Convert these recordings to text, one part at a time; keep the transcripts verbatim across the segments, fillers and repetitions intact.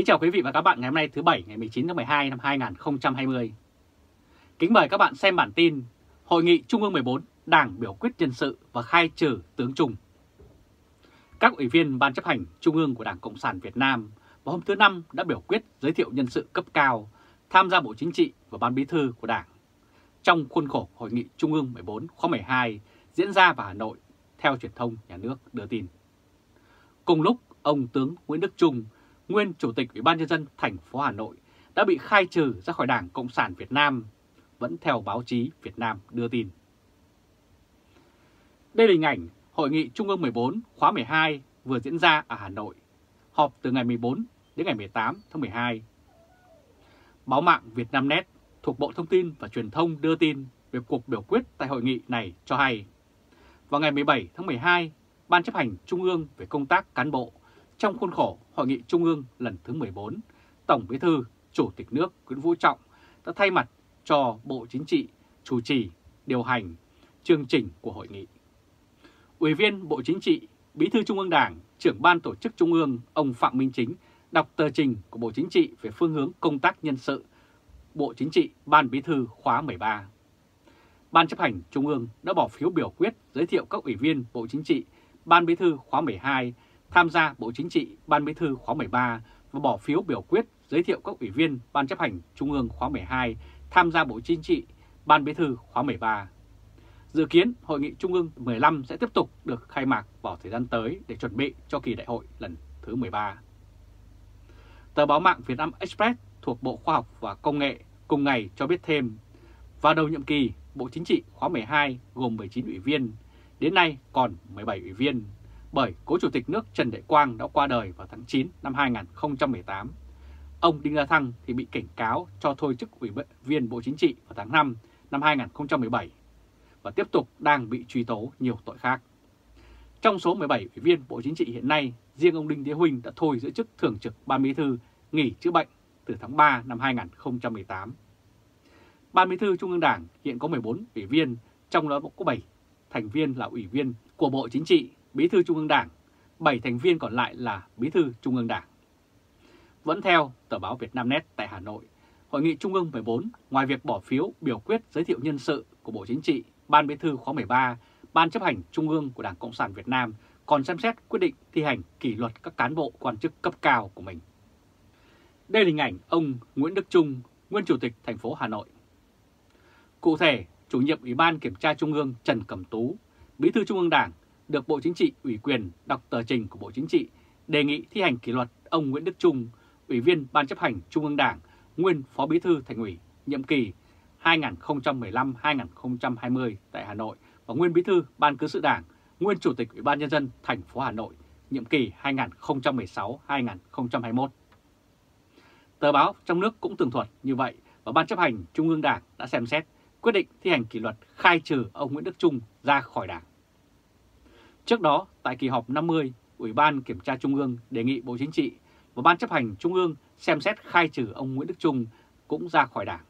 Kính chào quý vị và các bạn ngày hôm nay thứ Bảy ngày mười chín tháng mười hai năm hai nghìn không trăm hai mươi. Kính mời các bạn xem bản tin Hội nghị Trung ương mười bốn Đảng biểu quyết nhân sự và khai trừ tướng Chung. Các ủy viên Ban chấp hành Trung ương của Đảng Cộng sản Việt Nam vào hôm thứ Năm đã biểu quyết giới thiệu nhân sự cấp cao tham gia Bộ Chính trị và Ban Bí thư của Đảng trong khuôn khổ Hội nghị Trung ương mười bốn khóa mười hai diễn ra vào Hà Nội theo truyền thông nhà nước đưa tin. Cùng lúc, ông tướng Nguyễn Đức Chung, nguyên Chủ tịch Ủy ban Nhân dân thành phố Hà Nội đã bị khai trừ ra khỏi Đảng Cộng sản Việt Nam, vẫn theo báo chí Việt Nam đưa tin. Đây là hình ảnh Hội nghị Trung ương mười bốn khóa mười hai vừa diễn ra ở Hà Nội, họp từ ngày mười bốn đến ngày mười tám tháng mười hai. Báo mạng Vietnamnet thuộc Bộ Thông tin và Truyền thông đưa tin về cuộc biểu quyết tại hội nghị này cho hay, vào ngày mười bảy tháng mười hai, Ban chấp hành Trung ương về công tác cán bộ trong khuôn khổ Hội nghị Trung ương lần thứ mười bốn, Tổng Bí thư, Chủ tịch nước Nguyễn Phú Trọng đã thay mặt cho Bộ Chính trị chủ trì, điều hành chương trình của hội nghị. Ủy viên Bộ Chính trị, Bí thư Trung ương Đảng, Trưởng ban Tổ chức Trung ương ông Phạm Minh Chính đọc tờ trình của Bộ Chính trị về phương hướng công tác nhân sự Bộ Chính trị Ban Bí thư khóa mười ba. Ban chấp hành Trung ương đã bỏ phiếu biểu quyết giới thiệu các ủy viên Bộ Chính trị Ban Bí thư khóa mười hai tham gia Bộ Chính trị Ban Bí thư khóa mười ba và bỏ phiếu biểu quyết giới thiệu các ủy viên Ban chấp hành Trung ương khóa mười hai tham gia Bộ Chính trị Ban Bí thư khóa mười ba. Dự kiến Hội nghị Trung ương mười lăm sẽ tiếp tục được khai mạc vào thời gian tới để chuẩn bị cho kỳ đại hội lần thứ mười ba. Tờ báo mạng Vietnam Express thuộc Bộ Khoa học và Công nghệ cùng ngày cho biết thêm, vào đầu nhiệm kỳ, Bộ Chính trị khóa mười hai gồm mười chín ủy viên, đến nay còn mười bảy ủy viên, bởi cố Chủ tịch nước Trần Đại Quang đã qua đời vào tháng chín năm hai nghìn không trăm mười tám. Ông Đinh La Thăng thì bị cảnh cáo cho thôi chức ủy viên Bộ Chính trị vào tháng năm năm hai nghìn không trăm mười bảy và tiếp tục đang bị truy tố nhiều tội khác. Trong số mười bảy ủy viên Bộ Chính trị hiện nay, riêng ông Đinh Thế Huynh đã thôi giữ chức Thường trực Ban Bí thư nghỉ chữa bệnh từ tháng ba năm hai nghìn không trăm mười tám. Ban Bí thư Trung ương Đảng hiện có mười bốn ủy viên, trong đó có bảy thành viên là ủy viên của Bộ Chính trị, Bí thư Trung ương Đảng, bảy thành viên còn lại là Bí thư Trung ương Đảng. Vẫn theo tờ báo Vietnamnet tại Hà Nội, Hội nghị Trung ương mười bốn ngoài việc bỏ phiếu biểu quyết giới thiệu nhân sự của Bộ Chính trị, Ban Bí thư khóa mười ba, Ban chấp hành Trung ương của Đảng Cộng sản Việt Nam còn xem xét quyết định thi hành kỷ luật các cán bộ quan chức cấp cao của mình. Đây là hình ảnh ông Nguyễn Đức Chung, nguyên Chủ tịch thành phố Hà Nội. Cụ thể, Chủ nhiệm Ủy ban Kiểm tra Trung ương Trần Cẩm Tú, Bí thư Trung ương Đảng, được Bộ Chính trị ủy quyền đọc tờ trình của Bộ Chính trị đề nghị thi hành kỷ luật ông Nguyễn Đức Chung, Ủy viên Ban chấp hành Trung ương Đảng, nguyên Phó Bí thư Thành ủy, nhiệm kỳ hai nghìn không trăm mười lăm đến hai nghìn không trăm hai mươi tại Hà Nội và nguyên Bí thư Ban Cán sự Đảng, nguyên Chủ tịch Ủy ban Nhân dân thành phố Hà Nội, nhiệm kỳ hai nghìn không trăm mười sáu đến hai nghìn không trăm hai mươi mốt. Tờ báo trong nước cũng tường thuật như vậy và Ban chấp hành Trung ương Đảng đã xem xét quyết định thi hành kỷ luật khai trừ ông Nguyễn Đức Chung ra khỏi Đảng. Trước đó, tại kỳ họp năm mươi, Ủy ban Kiểm tra Trung ương đề nghị Bộ Chính trị và Ban chấp hành Trung ương xem xét khai trừ ông Nguyễn Đức Chung cũng ra khỏi Đảng.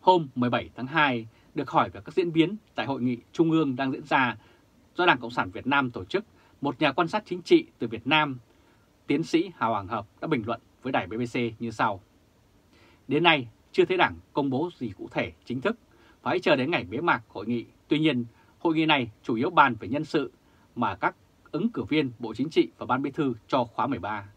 Hôm mười bảy tháng hai, được hỏi về các diễn biến tại Hội nghị Trung ương đang diễn ra do Đảng Cộng sản Việt Nam tổ chức, một nhà quan sát chính trị từ Việt Nam, tiến sĩ Hà Hoàng Hợp đã bình luận với đài B B C như sau. Đến nay, chưa thấy Đảng công bố gì cụ thể chính thức, phải chờ đến ngày bế mạc hội nghị. Tuy nhiên, hội nghị này chủ yếu bàn về nhân sự mà các ứng cử viên Bộ Chính trị và Ban Bí thư cho khóa mười ba.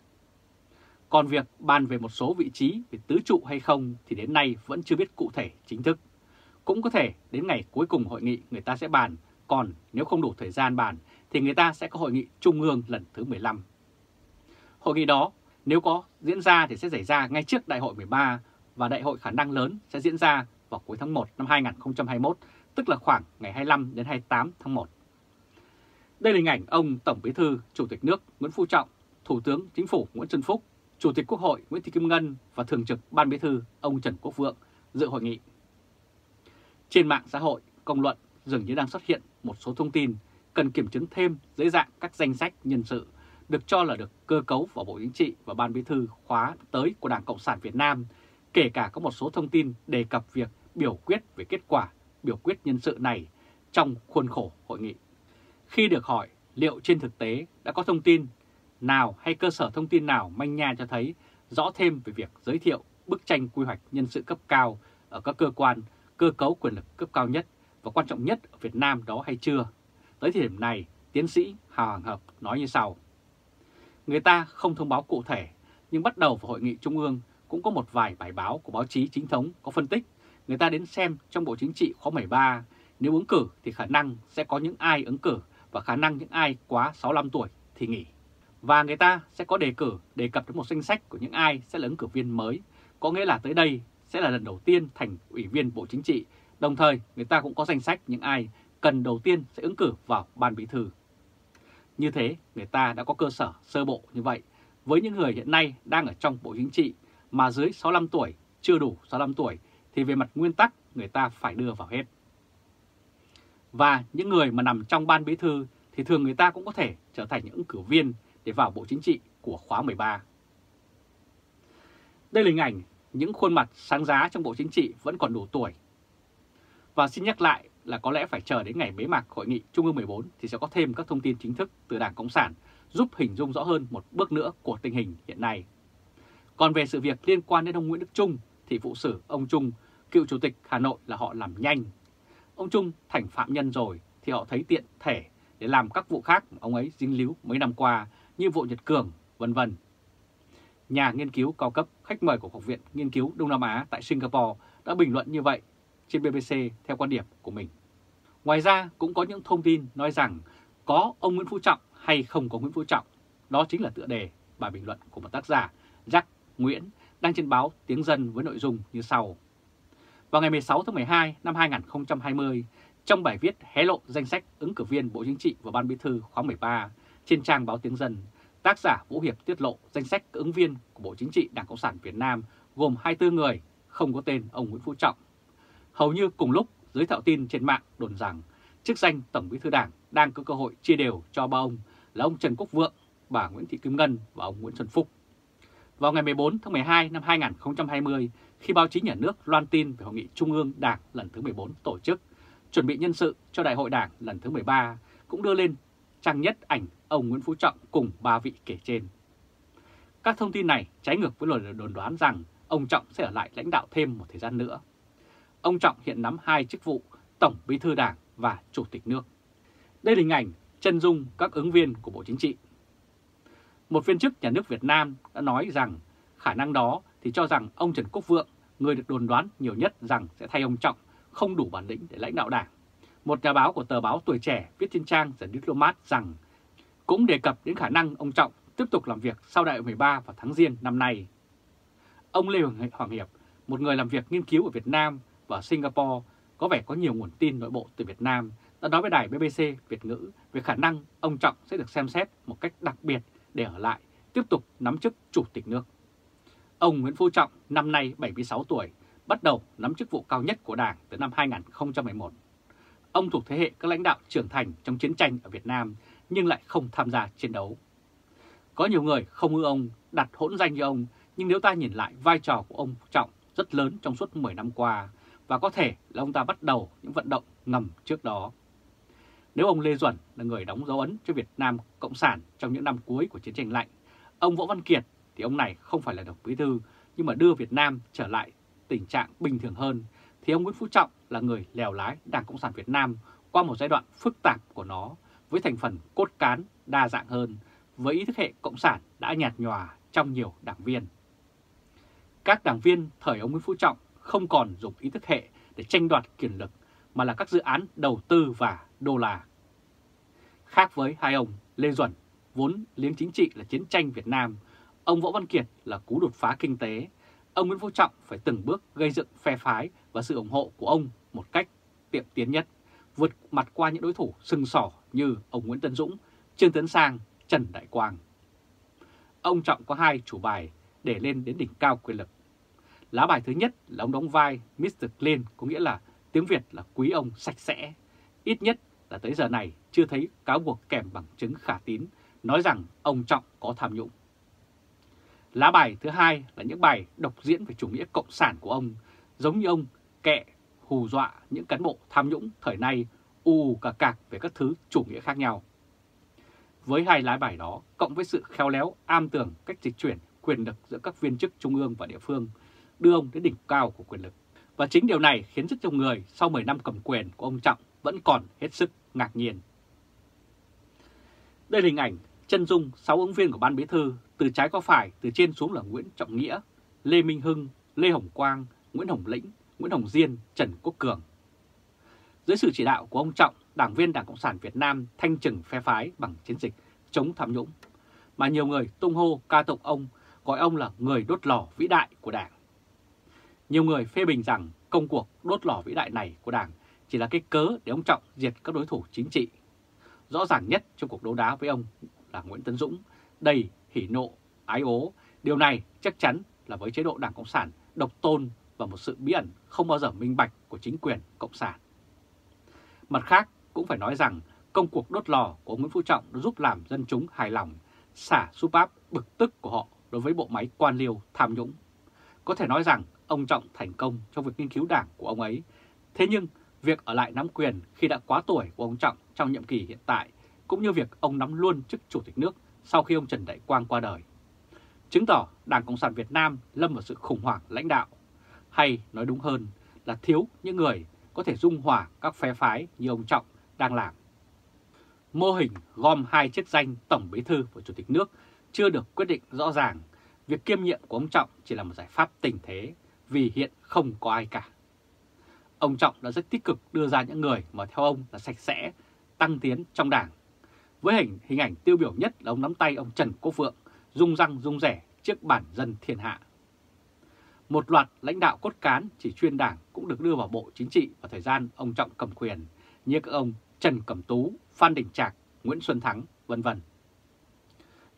Còn việc bàn về một số vị trí về tứ trụ hay không thì đến nay vẫn chưa biết cụ thể chính thức. Cũng có thể đến ngày cuối cùng hội nghị người ta sẽ bàn, còn nếu không đủ thời gian bàn thì người ta sẽ có hội nghị Trung ương lần thứ mười lăm. Hội nghị đó nếu có diễn ra thì sẽ xảy ra ngay trước đại hội mười ba và đại hội khả năng lớn sẽ diễn ra vào cuối tháng một năm hai nghìn không trăm hai mươi mốt, tức là khoảng ngày hai mươi lăm đến hai mươi tám tháng một. Đây là hình ảnh ông Tổng Bí thư, Chủ tịch nước Nguyễn Phú Trọng, Thủ tướng Chính phủ Nguyễn Trân Phúc, Chủ tịch Quốc hội Nguyễn Thị Kim Ngân và Thường trực Ban Bí thư ông Trần Quốc Vượng dự hội nghị. Trên mạng xã hội, công luận dường như đang xuất hiện một số thông tin cần kiểm chứng thêm dưới dạng các danh sách nhân sự được cho là được cơ cấu vào Bộ Chính trị và Ban Bí thư khóa tới của Đảng Cộng sản Việt Nam, kể cả có một số thông tin đề cập việc biểu quyết về kết quả biểu quyết nhân sự này trong khuôn khổ hội nghị. Khi được hỏi liệu trên thực tế đã có thông tin nào hay cơ sở thông tin nào manh nha cho thấy rõ thêm về việc giới thiệu bức tranh quy hoạch nhân sự cấp cao ở các cơ quan, cơ cấu quyền lực cấp cao nhất và quan trọng nhất ở Việt Nam đó hay chưa? Tới thời điểm này, tiến sĩ Hà Hoàng Hợp nói như sau. Người ta không thông báo cụ thể, nhưng bắt đầu vào hội nghị trung ương cũng có một vài bài báo của báo chí chính thống có phân tích. Người ta đến xem trong Bộ Chính trị khóa mười ba, nếu ứng cử thì khả năng sẽ có những ai ứng cử và khả năng những ai quá sáu mươi lăm tuổi thì nghỉ. Và người ta sẽ có đề cử, đề cập đến một danh sách của những ai sẽ là ứng cử viên mới, có nghĩa là tới đây sẽ là lần đầu tiên thành ủy viên Bộ Chính trị. Đồng thời người ta cũng có danh sách những ai cần đầu tiên sẽ ứng cử vào Ban Bí thư. Như thế người ta đã có cơ sở sơ bộ như vậy với những người hiện nay đang ở trong Bộ Chính trị mà dưới sáu mươi lăm tuổi, chưa đủ sáu mươi lăm tuổi thì về mặt nguyên tắc người ta phải đưa vào hết. Và những người mà nằm trong Ban Bí thư thì thường người ta cũng có thể trở thành những ứng cử viên để vào Bộ Chính trị của khóa mười ba. Đây là hình ảnh những khuôn mặt sáng giá trong Bộ Chính trị vẫn còn đủ tuổi. Và xin nhắc lại là có lẽ phải chờ đến ngày bế mạc Hội nghị Trung ương mười bốn thì sẽ có thêm các thông tin chính thức từ Đảng Cộng sản giúp hình dung rõ hơn một bước nữa của tình hình hiện nay. Còn về sự việc liên quan đến ông Nguyễn Đức Chung thì vụ xử ông Chung, cựu chủ tịch Hà Nội là họ làm nhanh. Ông Chung thành phạm nhân rồi thì họ thấy tiện thể để làm các vụ khác mà ông ấy dính líu mấy năm qua như vụ Nhật Cường, vân vân. Nhà nghiên cứu cao cấp, khách mời của Học viện Nghiên cứu Đông Nam Á tại Singapore đã bình luận như vậy trên B B C theo quan điểm của mình. Ngoài ra cũng có những thông tin nói rằng có ông Nguyễn Phú Trọng hay không có Nguyễn Phú Trọng. Đó chính là tựa đề bài bình luận của một tác giả Jack Nguyễn đăng trên báo Tiếng Dân với nội dung như sau. Vào ngày mười sáu tháng mười hai năm hai nghìn không trăm hai mươi, trong bài viết hé lộ danh sách ứng cử viên Bộ Chính trị và Ban Bí thư khóa mười ba trên trang báo Tiếng Dân, tác giả Vũ Hiệp tiết lộ danh sách ứng viên của Bộ Chính trị Đảng Cộng sản Việt Nam gồm hai mươi tư người, không có tên ông Nguyễn Phú Trọng. Hầu như cùng lúc, giới thạo tin trên mạng đồn rằng chức danh Tổng Bí thư Đảng đang có cơ hội chia đều cho ba ông là ông Trần Quốc Vượng, bà Nguyễn Thị Kim Ngân và ông Nguyễn Xuân Phúc. Vào ngày mười bốn tháng mười hai năm hai nghìn không trăm hai mươi, khi báo chí nhà nước loan tin về Hội nghị Trung ương Đảng lần thứ mười bốn tổ chức, chuẩn bị nhân sự cho Đại hội Đảng lần thứ mười ba, cũng đưa lên trang nhất ảnh ông Nguyễn Phú Trọng cùng ba vị kể trên. Các thông tin này trái ngược với lời đồn đoán rằng ông Trọng sẽ ở lại lãnh đạo thêm một thời gian nữa. Ông Trọng hiện nắm hai chức vụ Tổng Bí thư Đảng và Chủ tịch nước. Đây là hình ảnh chân dung các ứng viên của Bộ Chính trị. Một viên chức nhà nước Việt Nam đã nói rằng khả năng đó thì cho rằng ông Trần Quốc Vượng, người được đồn đoán nhiều nhất rằng sẽ thay ông Trọng, không đủ bản lĩnh để lãnh đạo Đảng. Một nhà báo của tờ báo Tuổi Trẻ viết trên trang The Diplomat rằng cũng đề cập đến khả năng ông Trọng tiếp tục làm việc sau đại hội mười ba vào tháng Giêng năm nay. Ông Lê Hoàng Hiệp, một người làm việc nghiên cứu ở Việt Nam và Singapore, có vẻ có nhiều nguồn tin nội bộ từ Việt Nam, đã nói với đài B B C Việt ngữ về khả năng ông Trọng sẽ được xem xét một cách đặc biệt để ở lại tiếp tục nắm chức Chủ tịch nước. Ông Nguyễn Phú Trọng năm nay bảy mươi sáu tuổi, bắt đầu nắm chức vụ cao nhất của Đảng từ năm hai nghìn không trăm mười một. Ông thuộc thế hệ các lãnh đạo trưởng thành trong chiến tranh ở Việt Nam nhưng lại không tham gia chiến đấu. Có nhiều người không ưa ông, đặt hỗn danh cho ông, nhưng nếu ta nhìn lại vai trò của ông Trọng rất lớn trong suốt mười năm qua và có thể là ông ta bắt đầu những vận động ngầm trước đó. Nếu ông Lê Duẩn là người đóng dấu ấn cho Việt Nam Cộng sản trong những năm cuối của chiến tranh lạnh, ông Võ Văn Kiệt thì ông này không phải là Tổng Bí thư nhưng mà đưa Việt Nam trở lại tình trạng bình thường hơn, thì ông Nguyễn Phú Trọng là người lèo lái Đảng Cộng sản Việt Nam qua một giai đoạn phức tạp của nó với thành phần cốt cán đa dạng hơn, với ý thức hệ Cộng sản đã nhạt nhòa trong nhiều đảng viên. Các đảng viên thời ông Nguyễn Phú Trọng không còn dùng ý thức hệ để tranh đoạt quyền lực mà là các dự án đầu tư và đô la. Khác với hai ông Lê Duẩn, vốn liếng chính trị là chiến tranh Việt Nam, ông Võ Văn Kiệt là cú đột phá kinh tế, ông Nguyễn Phú Trọng phải từng bước gây dựng phe phái và sự ủng hộ của ông một cách tiệm tiến nhất, vượt mặt qua những đối thủ sừng sỏ như ông Nguyễn Tấn Dũng, Trương Tấn Sang, Trần Đại Quang. Ông Trọng có hai chủ bài để lên đến đỉnh cao quyền lực. Lá bài thứ nhất là ông đóng vai mít tơ Clean, có nghĩa là tiếng Việt là quý ông sạch sẽ. Ít nhất là tới giờ này chưa thấy cáo buộc kèm bằng chứng khả tín nói rằng ông Trọng có tham nhũng. Lá bài thứ hai là những bài độc diễn về chủ nghĩa cộng sản của ông, giống như ông kệ hù dọa những cán bộ tham nhũng thời nay u cà cạc về các thứ chủ nghĩa khác nhau. Với hai lá bài đó, cộng với sự khéo léo, am tường cách dịch chuyển quyền lực giữa các viên chức trung ương và địa phương, đưa ông đến đỉnh cao của quyền lực. Và chính điều này khiến rất nhiều người sau mười năm cầm quyền của ông Trọng vẫn còn hết sức ngạc nhiên. Đây là hình ảnh chân dung sáu ứng viên của Ban Bí thư, từ trái qua phải, từ trên xuống là Nguyễn Trọng Nghĩa, Lê Minh Hưng, Lê Hồng Quang, Nguyễn Hồng Lĩnh, Nguyễn Hồng Diên, Trần Quốc Cường. Dưới sự chỉ đạo của ông Trọng, đảng viên Đảng Cộng sản Việt Nam thanh trừng phe phái bằng chiến dịch chống tham nhũng, mà nhiều người tung hô ca tụng ông, gọi ông là người đốt lò vĩ đại của Đảng. Nhiều người phê bình rằng công cuộc đốt lò vĩ đại này của Đảng chỉ là cái cớ để ông Trọng diệt các đối thủ chính trị. Rõ ràng nhất trong cuộc đấu đá với ông là Nguyễn Tấn Dũng, đầy hỉ nộ, ái ố. Điều này chắc chắn là với chế độ Đảng Cộng sản độc tôn và một sự bí ẩn không bao giờ minh bạch của chính quyền Cộng sản. Mặt khác, cũng phải nói rằng công cuộc đốt lò của Nguyễn Phú Trọng đã giúp làm dân chúng hài lòng, xả súp áp bực tức của họ đối với bộ máy quan liêu tham nhũng. Có thể nói rằng ông Trọng thành công trong việc nghiên cứu đảng của ông ấy. Thế nhưng, việc ở lại nắm quyền khi đã quá tuổi của ông Trọng trong nhiệm kỳ hiện tại, cũng như việc ông nắm luôn chức Chủ tịch nước sau khi ông Trần Đại Quang qua đời, chứng tỏ Đảng Cộng sản Việt Nam lâm vào sự khủng hoảng lãnh đạo, hay nói đúng hơn là thiếu những người có thể dung hòa các phe phái như ông Trọng đang làm. Mô hình gom hai chức danh Tổng Bí thư và Chủ tịch nước chưa được quyết định rõ ràng. Việc kiêm nhiệm của ông Trọng chỉ là một giải pháp tình thế vì hiện không có ai cả. Ông Trọng đã rất tích cực đưa ra những người mà theo ông là sạch sẽ, tăng tiến trong đảng. Với hình, hình ảnh tiêu biểu nhất là ông nắm tay ông Trần Quốc Vượng, rung răng rung rẻ trước bản dân thiên hạ. Một loạt lãnh đạo cốt cán chỉ chuyên đảng cũng được đưa vào Bộ Chính trị vào thời gian ông Trọng cầm quyền, như các ông Trần Cẩm Tú, Phan Đình Trạc, Nguyễn Xuân Thắng, vân vân.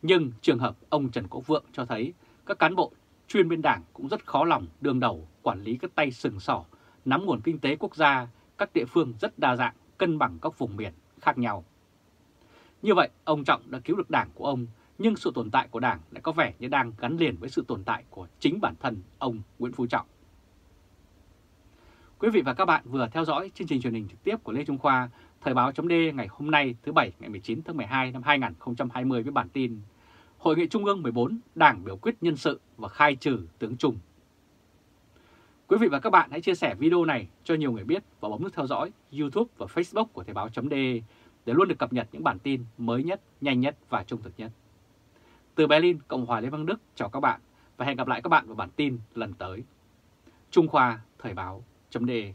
Nhưng trường hợp ông Trần Quốc Vượng cho thấy các cán bộ chuyên bên đảng cũng rất khó lòng đương đầu quản lý các tay sừng sỏ, nắm nguồn kinh tế quốc gia, các địa phương rất đa dạng, cân bằng các vùng miền khác nhau. Như vậy, ông Trọng đã cứu được đảng của ông, nhưng sự tồn tại của đảng lại có vẻ như đang gắn liền với sự tồn tại của chính bản thân ông Nguyễn Phú Trọng. Quý vị và các bạn vừa theo dõi chương trình truyền hình trực tiếp của Lê Trung Khoa, Thời báo.de ngày hôm nay thứ Bảy ngày mười chín tháng mười hai năm hai nghìn không trăm hai mươi với bản tin Hội nghị Trung ương mười bốn Đảng biểu quyết nhân sự và khai trừ tướng Chung. Quý vị và các bạn hãy chia sẻ video này cho nhiều người biết và bấm nút theo dõi YouTube và Facebook của Thời báo.de để luôn được cập nhật những bản tin mới nhất, nhanh nhất và trung thực nhất. Từ Berlin, Cộng hòa Liên bang Đức chào các bạn và hẹn gặp lại các bạn vào bản tin lần tới. Trung Khoa, Thời báo.de.